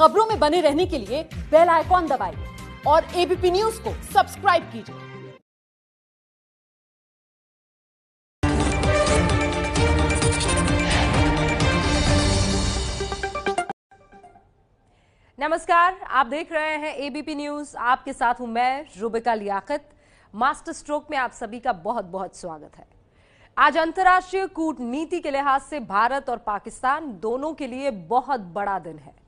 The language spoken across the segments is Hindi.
खबरों में बने रहने के लिए बेल आइकॉन दबाइए और एबीपी न्यूज को सब्सक्राइब कीजिए। नमस्कार, आप देख रहे हैं एबीपी न्यूज। आपके साथ हूं मैं रुबिका लियाकत। मास्टर स्ट्रोक में आप सभी का बहुत बहुत स्वागत है। आज अंतर्राष्ट्रीय कूटनीति के लिहाज से भारत और पाकिस्तान दोनों के लिए बहुत बड़ा दिन है।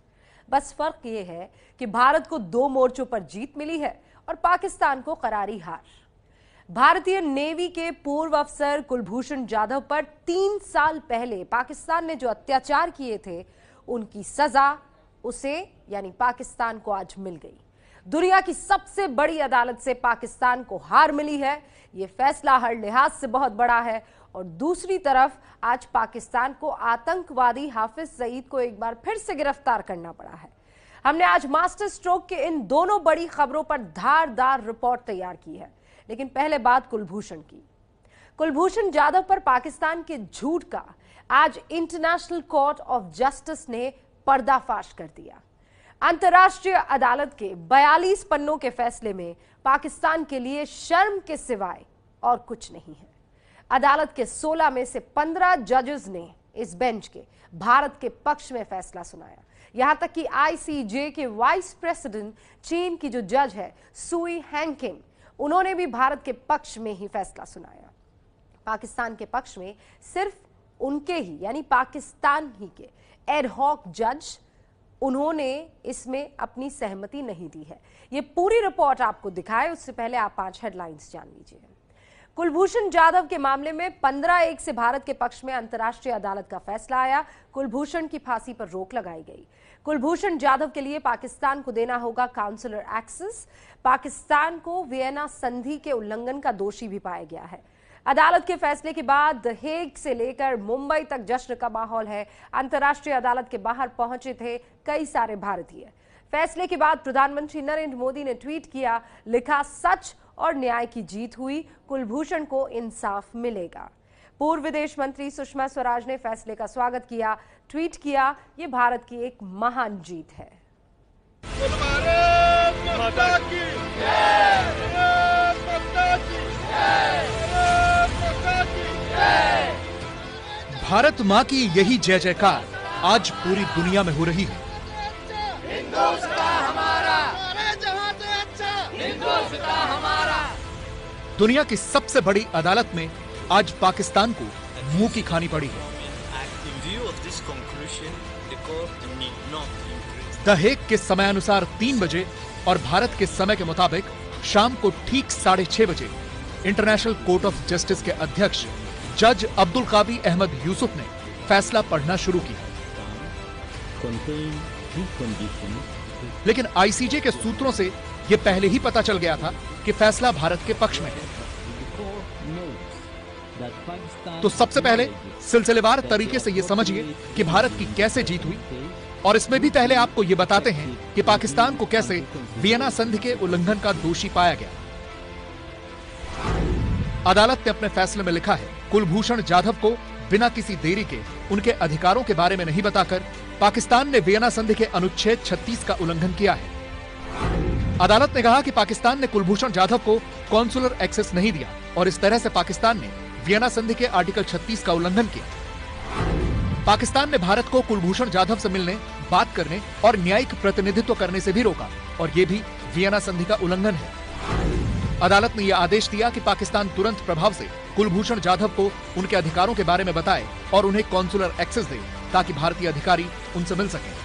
बस फर्क ये है कि भारत को दो मोर्चों पर जीत मिली है और पाकिस्तान को करारी हार। भारतीय नेवी के पूर्व अफसर कुलभूषण जाधव पर 3 साल पहले पाकिस्तान ने जो अत्याचार किए थे उनकी सजा उसे यानी पाकिस्तान को आज मिल गई। दुनिया की सबसे बड़ी अदालत से पाकिस्तान को हार मिली है। यह फैसला हर लिहाज से बहुत बड़ा है। और दूसरी तरफ आज पाकिस्तान को आतंकवादी हाफिज सईद को एक बार फिर से गिरफ्तार करना पड़ा है। हमने आज मास्टर स्ट्रोक के इन दोनों बड़ी खबरों पर धारदार रिपोर्ट तैयार की है। लेकिन पहले बात कुलभूषण की। कुलभूषण जाधव पर पाकिस्तान के झूठ का आज इंटरनेशनल कोर्ट ऑफ जस्टिस ने पर्दाफाश कर दिया। अंतर्राष्ट्रीय अदालत के 42 पन्नों के फैसले में पाकिस्तान के लिए शर्म के सिवाय और कुछ नहीं है। अदालत के 16 में से 15 जजेस ने इस बेंच के भारत के पक्ष में फैसला सुनाया। यहां तक कि आईसीजे के वाइस प्रेसिडेंट चीन की जो जज है सुई हैंकिन, उन्होंने भी भारत के पक्ष में ही फैसला सुनाया। पाकिस्तान के पक्ष में सिर्फ उनके ही यानी पाकिस्तान ही के एडहॉक जज, उन्होंने इसमें अपनी सहमति नहीं दी है। ये पूरी रिपोर्ट आपको दिखाए उससे पहले आप 5 हेडलाइंस जान लीजिए। कुलभूषण जाधव के मामले में 15-1 से भारत के पक्ष में अंतर्राष्ट्रीय अदालत का फैसला आया। कुलभूषण की फांसी पर रोक लगाई गई। कुलभूषण जाधव के लिए पाकिस्तान को देना होगा काउंसुलर एक्सेस। पाकिस्तान को वियना संधि के उल्लंघन का दोषी भी पाया गया है। अदालत के फैसले के बाद द हेग से लेकर मुंबई तक जश्न का माहौल है। अंतर्राष्ट्रीय अदालत के बाहर पहुंचे थे कई सारे भारतीय। फैसले के बाद प्रधानमंत्री नरेंद्र मोदी ने ट्वीट किया, लिखा, सच और न्याय की जीत हुई, कुलभूषण को इंसाफ मिलेगा। पूर्व विदेश मंत्री सुषमा स्वराज ने फैसले का स्वागत किया, ट्वीट किया, ये भारत की एक महान जीत है। भारत माँ की यही जय जयकार आज पूरी दुनिया में हो रही है। दुनिया की सबसे बड़ी अदालत में आज पाकिस्तान को मुंह की खानी पड़ी है। द हेग के समय अनुसार 3 बजे और भारत के समय के मुताबिक शाम को ठीक 6:30 बजे इंटरनेशनल कोर्ट ऑफ जस्टिस के अध्यक्ष जज अब्दुल कावी अहमद यूसुफ ने फैसला पढ़ना शुरू किया। लेकिन आईसीजे के सूत्रों से यह पहले ही पता चल गया था कि फैसला भारत के पक्ष में है। तो सबसे पहले सिलसिलेवार तरीके से यह समझिए कि भारत की कैसे जीत हुई और इसमें भी पहले आपको ये बताते हैं कि पाकिस्तान को कैसे वियना संधि के उल्लंघन का दोषी पाया गया। अदालत ने अपने फैसले में लिखा है, कुलभूषण जाधव को बिना किसी देरी के उनके अधिकारों के बारे में नहीं बताकर पाकिस्तान ने वियना संधि के अनुच्छेद 36 का उल्लंघन किया है। अदालत ने कहा कि पाकिस्तान ने कुलभूषण जाधव को कॉन्सुलर एक्सेस नहीं दिया और इस तरह से पाकिस्तान ने वियना संधि के आर्टिकल 36 का उल्लंघन किया। पाकिस्तान ने भारत को कुलभूषण जाधव से मिलने, बात करने और न्यायिक प्रतिनिधित्व करने से भी रोका और ये भी वियना संधि का उल्लंघन है। अदालत ने यह आदेश दिया कि पाकिस्तान तुरंत प्रभाव से कुलभूषण जाधव को उनके अधिकारों के बारे में बताए और उन्हें कॉन्सुलर एक्सेस दे ताकि भारतीय अधिकारी उनसे मिल सकें।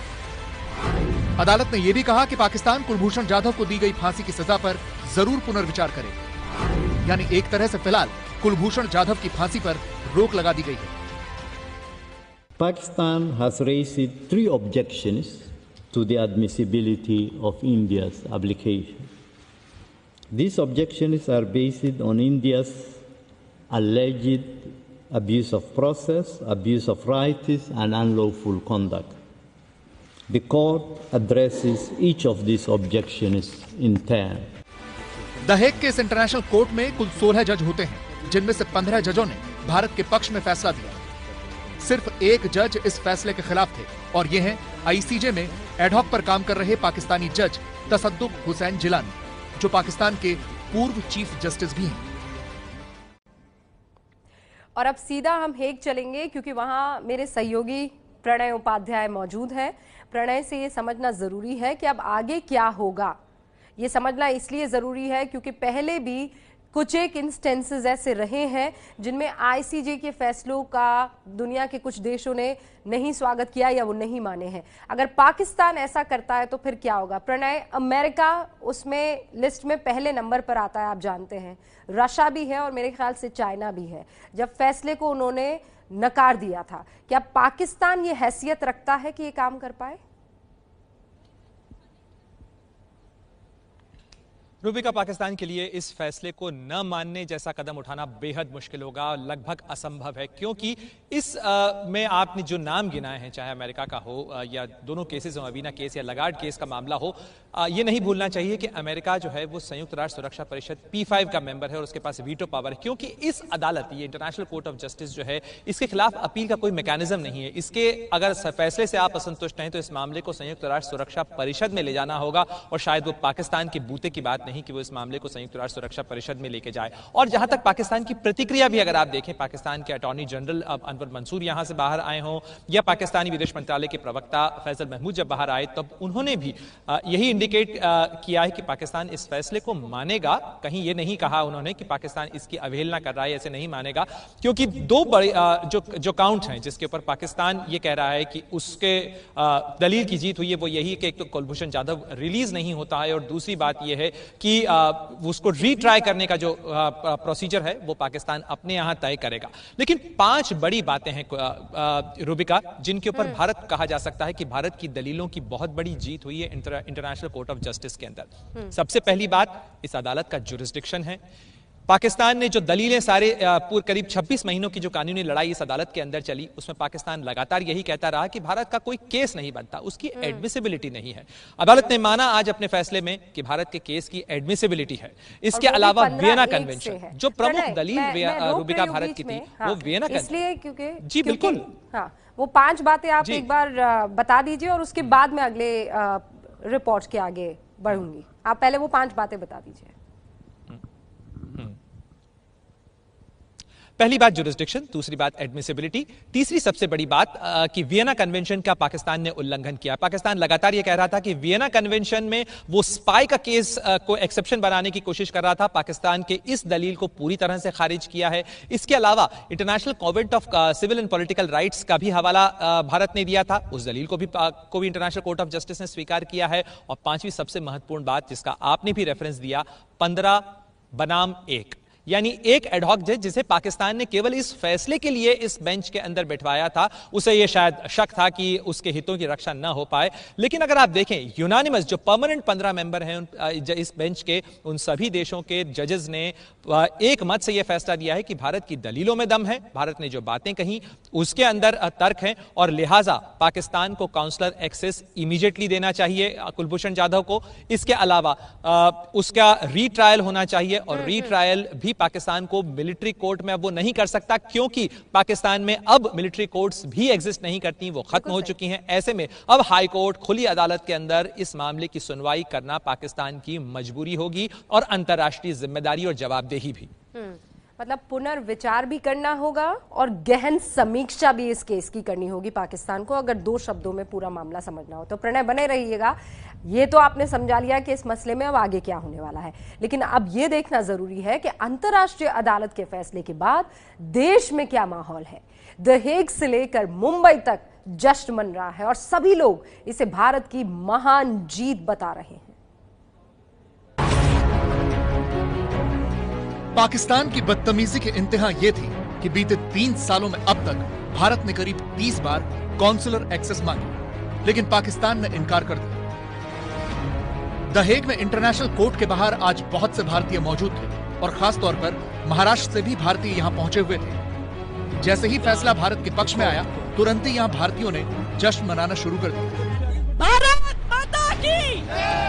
अदालत ने यह भी कहा कि पाकिस्तान कुलभूषण जाधव को दी गई फांसी की सजा पर जरूर पुनर्विचार करे। यानी एक तरह से फिलहाल कुलभूषण जाधव की फांसी पर रोक लगा दी गई है। Pakistan has raised 3 objections to the admissibility of India's application. These objections are based on India's alleged abuse of process, abuse of rights, and unlawful conduct. The court addresses each of these objections in turn. The Hague के इस इंटरनेशनल कोर्ट में कुल 16 जज होते हैं, जिनमें से 15 जजों ने भारत के पक्ष में फैसला दिया। सिर्फ 1 जज इस फैसले के खिलाफ थे और ये हैं आईसीजे में एडहॉक पर काम कर रहे पाकिस्तानी जज तसद्दुक हुसैन जिलानी, जो पाकिस्तान के पूर्व चीफ जस्टिस भी हैं। और अब सीधा हम हेग चलेंगे क्योंकि वहां मेरे सहयोगी प्रणय उपाध्याय मौजूद हैं। प्रणय से ये समझना जरूरी है कि अब आगे क्या होगा। ये समझना इसलिए जरूरी है क्योंकि पहले भी कुछ एक इंस्टेंसेस ऐसे रहे हैं जिनमें आईसीजे के फैसलों का दुनिया के कुछ देशों ने नहीं स्वागत किया या वो नहीं माने हैं। अगर पाकिस्तान ऐसा करता है तो फिर क्या होगा? प्रणय, अमेरिका उसमें लिस्ट में पहले नंबर पर आता है, आप जानते हैं, रशिया भी है और मेरे ख्याल से चाइना भी है, जब फैसले को उन्होंने नकार दिया था। क्या पाकिस्तान ये हैसियत रखता है कि ये काम कर पाए? रूबिका, पाकिस्तान के लिए इस फैसले को न मानने जैसा कदम उठाना बेहद मुश्किल होगा और लगभग असंभव है, क्योंकि इस में आपने जो नाम गिनाए हैं, चाहे अमेरिका का हो या दोनों केसेस हो, अवीना केस या लगार्ड केस का मामला हो, ये नहीं भूलना चाहिए कि अमेरिका जो है वो संयुक्त राष्ट्र सुरक्षा परिषद P5 का मेंबर है और उसके पास वीटो पावर है, क्योंकि इस अदालत, ये इंटरनेशनल कोर्ट ऑफ जस्टिस जो है, इसके खिलाफ अपील का कोई मैकेनिज्म नहीं है। इसके अगर फैसले से आप असंतुष्ट हैं तो इस मामले को संयुक्त राष्ट्र सुरक्षा परिषद में ले जाना होगा और शायद वो पाकिस्तान के बूते की बात नहीं कि वो इस मामले को संयुक्त राष्ट्र सुरक्षा परिषद में लेके जाए। और जहां तक पाकिस्तान की प्रतिक्रिया भी अगर आप देखें, पाकिस्तान के अटॉर्नी जनरल अनवर मंसूर यहां से बाहर आए हों या पाकिस्तानी विदेश मंत्रालय के प्रवक्ता फैसल महमूद जब बाहर आए, तब उन्होंने भी यही इंडिकेट किया है कि पाकिस्तान इस फैसले को मानेगा। कहीं ये नहीं कहा उन्होंने कि पाकिस्तान इसकी अवहेलना कर रहा है, ऐसे नहीं मानेगा, क्योंकि दो बड़े जो काउंट हैं जिसके ऊपर पाकिस्तान ये कह रहा है कि उसके दलील की जीत हुई है, वो यही कि एक तो कुलभूषण जाधव रिलीज नहीं होता है और दूसरी बात यह है कि उसको रीट्राई करने का जो प्रोसीजर है वो पाकिस्तान अपने यहां तय करेगा। लेकिन 5 बड़ी बातें हैं रूबिका, जिनके ऊपर भारत कहा जा सकता है कि भारत की दलीलों की बहुत बड़ी जीत हुई है इंटरनेशनल कोर्ट ऑफ जस्टिस के अंदर। सबसे पहली बात, इस अदालत का जुरिस्डिक्शन है। पाकिस्तान ने जो दलीलें सारे करीब 26 महीनों की जो कानूनी लड़ाई इस अदालत के अंदर चली, उसमें पाकिस्तान लगातार यही कहता रहा कि भारत का कोई केस नहीं बनता, उसकी एडमिसिबिलिटी नहीं है। अदालत ने माना आज अपने फैसले में कि भारत के केस की एडमिसिबिलिटी है। इसके अलावा वियना कन्वेंशन, जो प्रमुख दलील रूबिका भारत की थी, वो वियना कन्वेंशन, जी बिल्कुल, वो 5 बातें आप एक बार बता दीजिए और उसके बाद में अगले रिपोर्ट के आगे बढ़ूंगी। आप पहले वो 5 बातें बता दीजिए। पहली बात जुरिस्डिक्शन, दूसरी बात एडमिसिबिलिटी, तीसरी सबसे बड़ी बात कि वियना कन्वेंशन का पाकिस्तान ने उल्लंघन किया। पाकिस्तान लगातार ये कह रहा था कि वियना कन्वेंशन में वो स्पाई का केस को एक्सेप्शन बनाने की कोशिश कर रहा था। पाकिस्तान के इस दलील को पूरी तरह से खारिज किया है। इसके अलावा international convent of civil and political rights का भी हवाला भारत ने दिया था, उस दलील को भी इंटरनेशनल कोर्ट ऑफ जस्टिस ने स्वीकार किया है। और 5वीं सबसे महत्वपूर्ण बात, जिसका आपने भी रेफरेंस दिया, 15/1, यानी एक एडहॉक जज जिसे पाकिस्तान ने केवल इस फैसले के लिए इस बेंच के अंदर बैठवाया था, उसे यह शायद शक था कि उसके हितों की रक्षा न हो पाए। लेकिन अगर आप देखें, यूनानिमस जो परमानेंट 15 मेंबर हैं इस बेंच के, उन सभी देशों के जजेस ने एक मत से यह फैसला दिया है कि भारत की दलीलों में दम है, भारत ने जो बातें कही उसके अंदर तर्क है और लिहाजा पाकिस्तान को काउंसलर एक्सेस इमीडिएटली देना चाहिए कुलभूषण जाधव को। इसके अलावा उसका रीट्रायल होना चाहिए और रीट्रायल भी पाकिस्तान को मिलिट्री कोर्ट में अब वो नहीं कर सकता, क्योंकि पाकिस्तान में अब मिलिट्री कोर्ट्स भी एग्जिस्ट नहीं करती, वो खत्म हो चुकी हैं। ऐसे में अब हाई कोर्ट, खुली अदालत के अंदर इस मामले की सुनवाई करना पाकिस्तान की मजबूरी होगी और अंतर्राष्ट्रीय जिम्मेदारी और जवाबदेही भी। मतलब पुनर्विचार भी करना होगा और गहन समीक्षा भी इस केस की करनी होगी पाकिस्तान को, अगर 2 शब्दों में पूरा मामला समझना हो तो। प्रणय, बने रहिएगा। ये तो आपने समझा लिया कि इस मसले में अब आगे क्या होने वाला है, लेकिन अब ये देखना जरूरी है कि अंतर्राष्ट्रीय अदालत के फैसले के बाद देश में क्या माहौल है। द हेग से लेकर मुंबई तक जश्न मन रहा है और सभी लोग इसे भारत की महान जीत बता रहे हैं। पाकिस्तान की बदतमीजी के इंतहा ये थी कि बीते 3 सालों में अब तक भारत ने करीब 30 बार कॉन्सुलर एक्सेस मांगी, लेकिन पाकिस्तान ने इनकार कर दिया। द हेग में इंटरनेशनल कोर्ट के बाहर आज बहुत से भारतीय मौजूद थे और खास तौर पर महाराष्ट्र से भी भारतीय यहां पहुंचे हुए थे। जैसे ही फैसला भारत के पक्ष में आया, तुरंत ही यहाँ भारतीयों ने जश्न मनाना शुरू कर दिया। भारत माता की!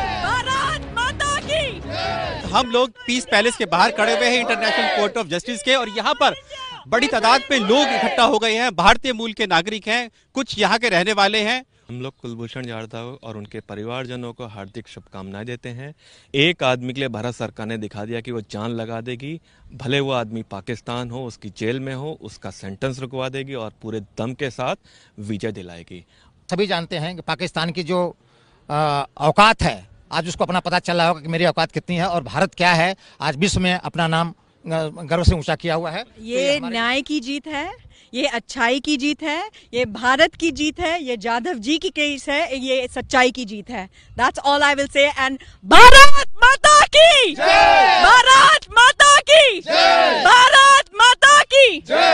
हम लोग पीस पैलेस के बाहर खड़े हुए हैं इंटरनेशनल कोर्ट ऑफ जस्टिस के, और यहाँ पर बड़ी तादाद में लोग इकट्ठा हो गए हैं। भारतीय मूल के नागरिक हैं, कुछ यहाँ के रहने वाले हैं हम लोग कुलभूषण जाधव और उनके परिवारजनों को हार्दिक शुभकामनाएं देते हैं। एक आदमी के लिए भारत सरकार ने दिखा दिया कि वो जान लगा देगी, भले वो आदमी पाकिस्तान हो, उसकी जेल में हो, उसका सेंटेंस रुकवा देगी और पूरे दम के साथ विजय दिलाएगी। सभी जानते हैं कि पाकिस्तान की जो औकात है, आज उसको अपना पता चल रहा होगा कि मेरी औकात कितनी है और भारत क्या है। आज विश्व में अपना नाम गर्व से ऊंचा किया हुआ है। ये न्याय की जीत है, ये अच्छाई की जीत है, ये भारत की जीत है, ये जाधव जी की केस है, ये सच्चाई की जीत है। That's all I will say and Bharat माता की जय, भारत माता की जय, भारत माता की जय।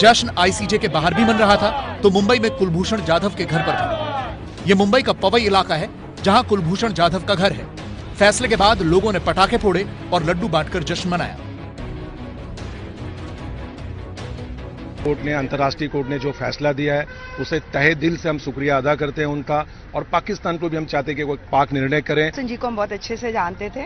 जश्न आईसीजे के बाहर भी मन रहा था तो मुंबई में कुलभूषण जाधव के घर पर था। ये मुंबई का पवई इलाका है जहां कुलभूषण जाधव का घर है। फैसले के बाद लोगों ने पटाखे फोड़े और लड्डू बांटकर जश्न मनाया। कोर्ट ने, अंतर्राष्ट्रीय कोर्ट ने जो फैसला दिया है उसे तहे दिल से हम शुक्रिया अदा करते हैं उनका, और पाकिस्तान को भी हम चाहते हैं कि वो पाक निर्णय करें। संजी को हम बहुत अच्छे से जानते थे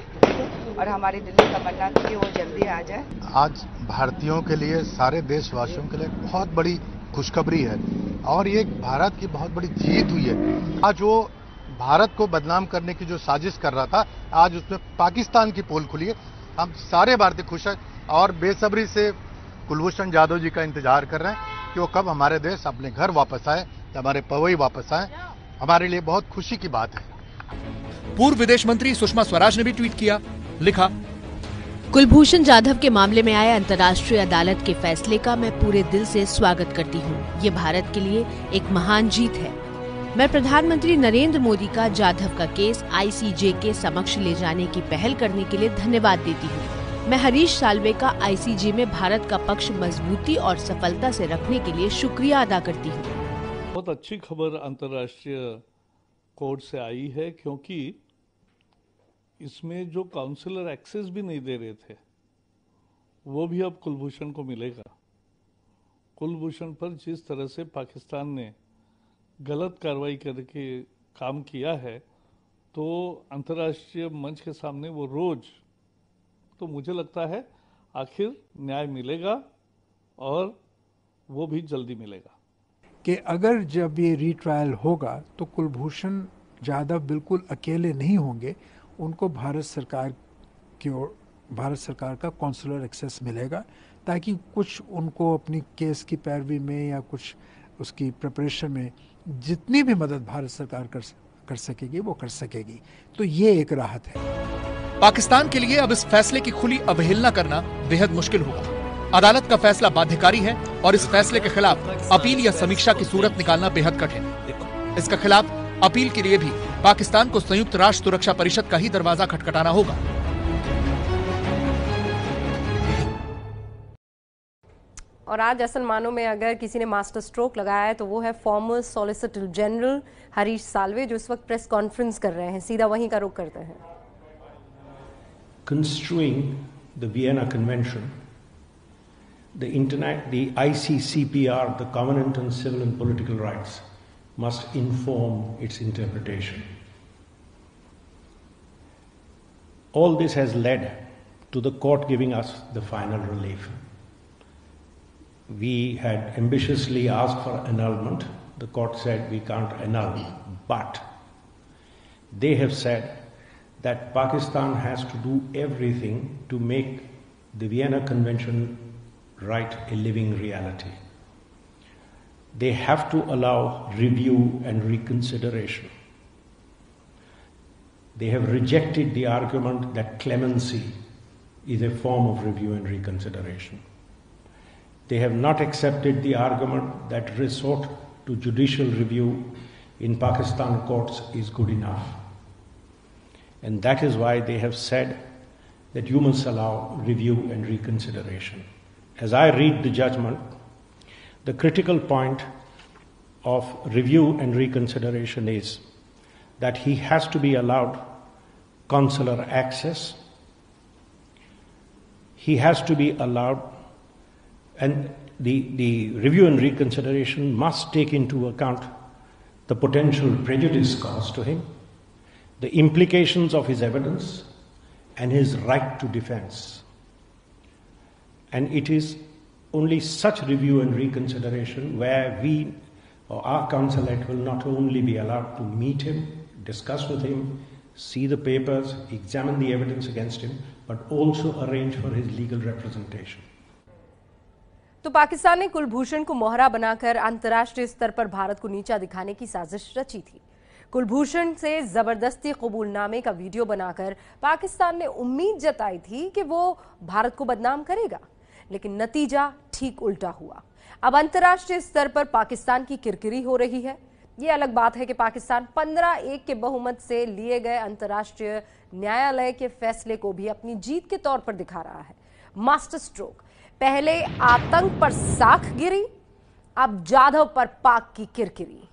और हमारी दिल की तमन्ना थी कि वो जल्दी आ जाए। आज भारतीयों के लिए, सारे देशवासियों के लिए बहुत बड़ी खुशखबरी है और ये भारत की बहुत बड़ी जीत हुई है। आज वो भारत को बदनाम करने की जो साजिश कर रहा था, आज उसमें पाकिस्तान की पोल खुली है। हम सारे भारतीय खुश हैं और बेसब्री से कुलभूषण जाधव जी का इंतजार कर रहे हैं कि वो कब हमारे देश अपने घर वापस आए, हमारे पवई वापस आए। हमारे लिए बहुत खुशी की बात है। पूर्व विदेश मंत्री सुषमा स्वराज ने भी ट्वीट किया, लिखा, कुलभूषण जाधव के मामले में आए अंतर्राष्ट्रीय अदालत के फैसले का मैं पूरे दिल से स्वागत करती हूँ। ये भारत के लिए एक महान जीत है। मैं प्रधानमंत्री नरेंद्र मोदी का जाधव का केस आईसीजे के समक्ष ले जाने की पहल करने के लिए धन्यवाद देती हूँ। मैं हरीश साल्वे का आईसीजे में भारत का पक्ष मजबूती और सफलता से रखने के लिए शुक्रिया अदा करती हूँ। बहुत अच्छी खबर अंतर्राष्ट्रीय कोर्ट से आई है क्योंकि इसमें जो काउंसलर एक्सेस भी नहीं दे रहे थे वो भी अब कुलभूषण को मिलेगा। कुलभूषण पर जिस तरह से पाकिस्तान ने गलत कार्रवाई करके काम किया है तो अंतर्राष्ट्रीय मंच के सामने वो रोज, तो मुझे लगता है आखिर न्याय मिलेगा और वो भी जल्दी मिलेगा। कि अगर जब ये रिट्रायल होगा तो कुलभूषण जाधव बिल्कुल अकेले नहीं होंगे, उनको भारत सरकार की ओर, भारत सरकार का कॉन्सुलर एक्सेस मिलेगा ताकि कुछ उनको अपनी केस की पैरवी में या कुछ उसकी प्रिपरेशन में जितनी भी मदद भारत सरकार कर सकेगी वो कर सकेगी। तो ये एक राहत है। पाकिस्तान के लिए अब इस फैसले की खुली अवहेलना करना बेहद मुश्किल होगा। अदालत का फैसला बाध्यकारी है और इस फैसले के खिलाफ अपील या समीक्षा की सूरत निकालना बेहद कठिन है। इसके खिलाफ अपील के लिए भी पाकिस्तान को संयुक्त राष्ट्र सुरक्षा परिषद का ही दरवाजा खटखटाना होगा। और आज असल मानों में अगर किसी ने मास्टर स्ट्रोक लगाया है तो वो है former solicitor general Harish Salve, जो इस वक्त प्रेस कॉन्फ्रेंस कर रहे हैं। सीधा वहीं का रुख करते हैं। Construing the Vienna convention, the ICCPR, the covenant on civil and political rights must inform its interpretation. All this has led to the court giving us the final relief. We had ambitiously asked for annulment. The court said we can't annul, but they have said that Pakistan has to do everything to make the Vienna Convention right a living reality. They have to allow review and reconsideration. They have rejected the argument that clemency is a form of review and reconsideration. They have not accepted the argument that resort to judicial review in Pakistan courts is good enough. And that is why they have said that you must allow review and reconsideration. As I read the judgment, the critical point of review and reconsideration is that he has to be allowed consular access. He has to be allowed, and the review and reconsideration must take into account the potential prejudice caused to him, the implications of his evidence, and his right to defense. And it is only such review and reconsideration where we or our consulate will not only be allowed to meet him, discuss with him, see the papers, examine the evidence against him, but also arrange for his legal representation. तो पाकिस्तान ने कुलभूषण को मोहरा बनाकर अंतर्राष्ट्रीय स्तर पर भारत को नीचा दिखाने की साजिश रची थी। कुलभूषण से जबरदस्ती कबूलनामे का वीडियो बनाकर पाकिस्तान ने उम्मीद जताई थी कि वो भारत को बदनाम करेगा, लेकिन नतीजा ठीक उल्टा हुआ। अब अंतर्राष्ट्रीय स्तर पर पाकिस्तान की किरकिरी हो रही है। ये अलग बात है कि पाकिस्तान 15-1 के बहुमत से लिए गए अंतर्राष्ट्रीय न्यायालय के फैसले को भी अपनी जीत के तौर पर दिखा रहा है। मास्टर स्ट्रोक, पहले आतंक पर साख गिरी, अब जाधव पर पाक की किरकिरी।